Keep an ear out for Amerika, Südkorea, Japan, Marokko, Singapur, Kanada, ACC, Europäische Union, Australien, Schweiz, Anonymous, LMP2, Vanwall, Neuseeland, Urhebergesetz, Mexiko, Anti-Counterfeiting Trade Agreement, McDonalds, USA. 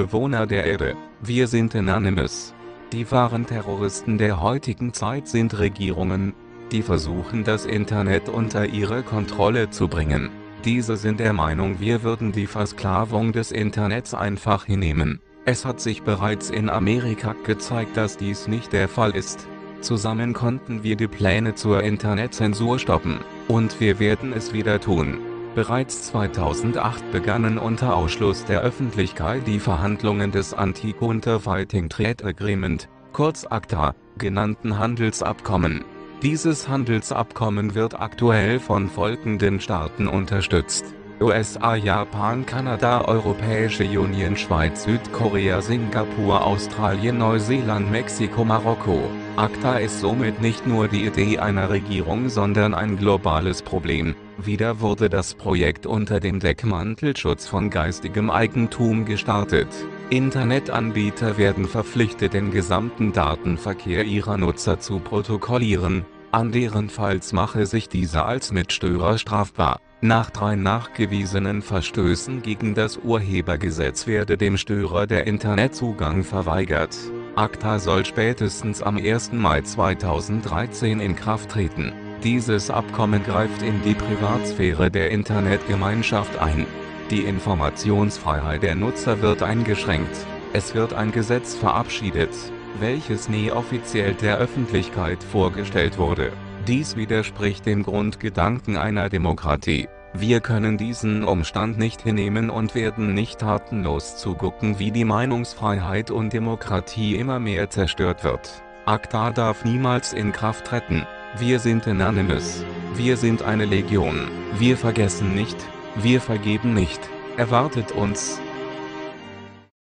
Bewohner der Erde. Wir sind Anonymous. Die wahren Terroristen der heutigen Zeit sind Regierungen, die versuchen, das Internet unter ihre Kontrolle zu bringen. Diese sind der Meinung, wir würden die Versklavung des Internets einfach hinnehmen. Es hat sich bereits in Amerika gezeigt, dass dies nicht der Fall ist. Zusammen konnten wir die Pläne zur Internetzensur stoppen, und wir werden es wieder tun. Bereits 2008 begannen unter Ausschluss der Öffentlichkeit die Verhandlungen des Anti-Counterfeiting Trade Agreement, kurz ACTA, genannten Handelsabkommen. Dieses Handelsabkommen wird aktuell von folgenden Staaten unterstützt: USA, Japan, Kanada, Europäische Union, Schweiz, Südkorea, Singapur, Australien, Neuseeland, Mexiko, Marokko. ACTA ist somit nicht nur die Idee einer Regierung, sondern ein globales Problem. Wieder wurde das Projekt unter dem Deckmantel Schutz von geistigem Eigentum gestartet. Internetanbieter werden verpflichtet, den gesamten Datenverkehr ihrer Nutzer zu protokollieren, anderenfalls mache sich dieser als Mitstörer strafbar. Nach 3 nachgewiesenen Verstößen gegen das Urhebergesetz werde dem Störer der Internetzugang verweigert. ACTA soll spätestens am 1. Mai 2013 in Kraft treten. Dieses Abkommen greift in die Privatsphäre der Internetgemeinschaft ein. Die Informationsfreiheit der Nutzer wird eingeschränkt. Es wird ein Gesetz verabschiedet, welches nie offiziell der Öffentlichkeit vorgestellt wurde. Dies widerspricht dem Grundgedanken einer Demokratie. Wir können diesen Umstand nicht hinnehmen und werden nicht tatenlos zugucken, wie die Meinungsfreiheit und Demokratie immer mehr zerstört wird. ACTA darf niemals in Kraft treten. Wir sind Anonymous. Wir sind eine Legion. Wir vergessen nicht. Wir vergeben nicht. Erwartet uns.